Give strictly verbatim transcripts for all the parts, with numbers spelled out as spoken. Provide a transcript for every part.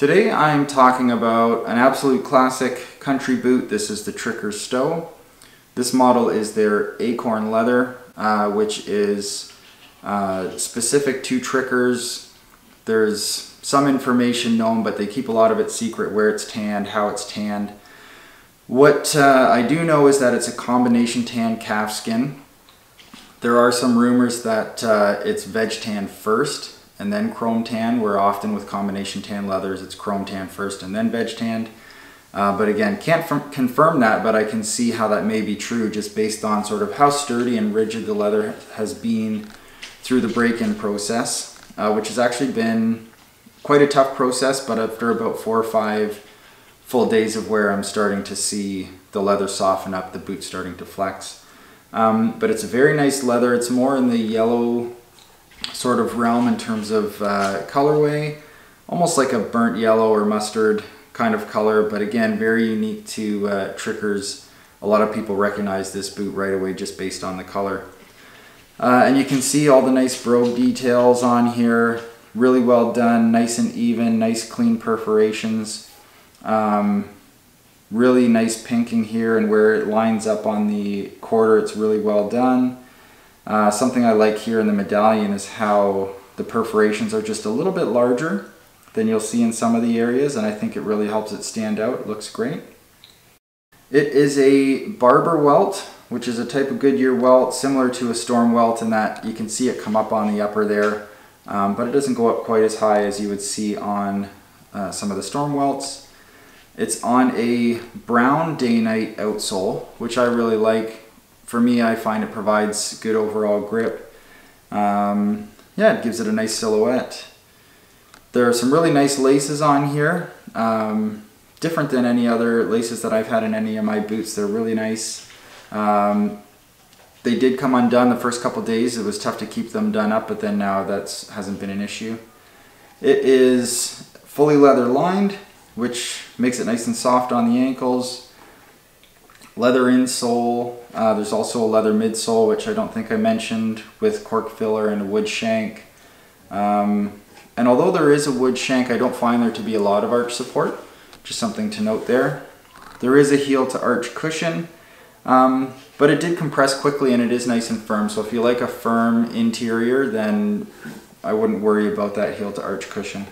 Today I'm talking about an absolute classic country boot. This is the Tricker's Stow. This model is their acorn leather, uh, which is uh, specific to Tricker's. There's some information known, but they keep a lot of it secret, where it's tanned, how it's tanned. What uh, I do know is that it's a combination tan calf skin. There are some rumors that uh, it's veg tan first and then chrome tan, where often with combination tan leathers, it's chrome tan first and then veg tanned. Uh, but again, can't confirm that, but I can see how that may be true just based on sort of how sturdy and rigid the leather has been through the break-in process, uh, which has actually been quite a tough process, but after about four or five full days of wear, I'm starting to see the leather soften up, the boot starting to flex. Um, but it's a very nice leather. It's more in the yellow sort of realm in terms of uh, colorway, almost like a burnt yellow or mustard kind of color, but again, very unique to uh, Tricker's. A lot of people recognize this boot right away just based on the color. Uh, and you can see all the nice brogue details on here, really well done, nice and even, nice clean perforations. Um, really nice pinking here, and where it lines up on the quarter, it's really well done. Uh, something I like here in the medallion is how the perforations are just a little bit larger than you'll see in some of the areas, and I think it really helps it stand out. It looks great. It is a Barbour welt, which is a type of Goodyear welt, similar to a storm welt in that you can see it come up on the upper there, um, but it doesn't go up quite as high as you would see on uh, some of the storm welts. It's on a brown Dainite outsole, which I really like. For me, I find it provides good overall grip. Um, yeah, it gives it a nice silhouette. There are some really nice laces on here, um, different than any other laces that I've had in any of my boots. They're really nice. Um, they did come undone the first couple days. It was tough to keep them done up, but then now that hasn't been an issue. It is fully leather lined, which makes it nice and soft on the ankles. Leather insole, uh, there's also a leather midsole, which I don't think I mentioned, with cork filler and a wood shank. Um, and although there is a wood shank, I don't find there to be a lot of arch support, just something to note there. There is a heel to arch cushion, um, but it did compress quickly and it is nice and firm. So if you like a firm interior, then I wouldn't worry about that heel to arch cushion.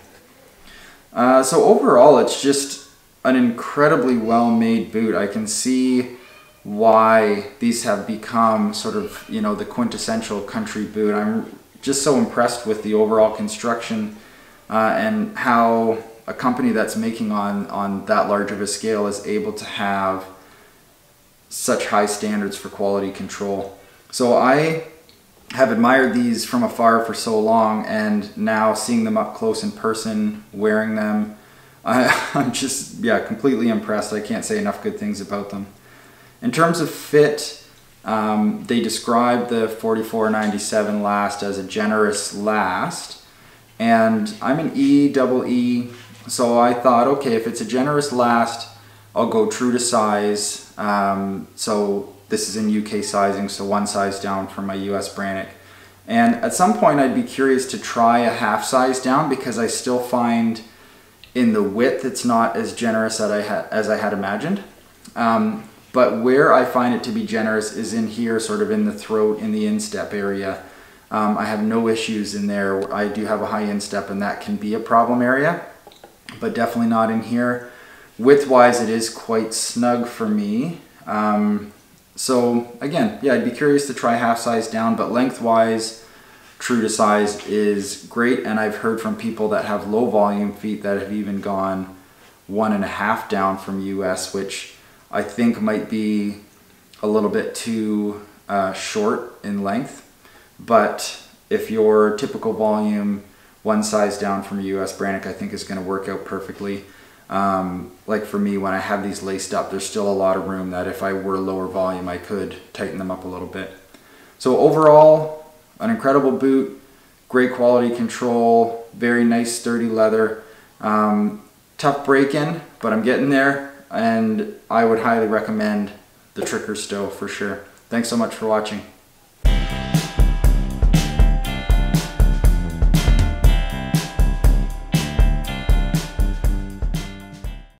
Uh, so overall, it's just an incredibly well-made boot. I can see why these have become sort of, you know, the quintessential country boot. I'm just so impressed with the overall construction uh, and how a company that's making on, on that large of a scale is able to have such high standards for quality control. So I have admired these from afar for so long, and now seeing them up close in person, wearing them, I, I'm just, yeah, completely impressed. I can't say enough good things about them. In terms of fit, um, they describe the forty-four ninety-seven last as a generous last, and I'm an E, double E, so I thought, okay, if it's a generous last, I'll go true to size. Um, so this is in U K sizing, so one size down from my U S Brannock. And at some point, I'd be curious to try a half size down, because I still find in the width, it's not as generous as I had, as I had imagined. Um, but where I find it to be generous is in here, sort of in the throat, in the instep area. Um, I have no issues in there. I do have a high instep, and that can be a problem area, but definitely not in here. Width-wise, it is quite snug for me. Um, so again, yeah, I'd be curious to try half size down, but length-wise, true to size is great, and I've heard from people that have low volume feet that have even gone one and a half down from U S, which I think might be a little bit too uh, short in length. But if your typical volume, one size down from U S Brannock, I think is going to work out perfectly. Um, like for me, when I have these laced up, there's still a lot of room that if I were lower volume, I could tighten them up a little bit. So overall, an incredible boot, great quality control, very nice sturdy leather, um, tough break-in, but I'm getting there, and I would highly recommend the Tricker's Stow for sure. Thanks so much for watching.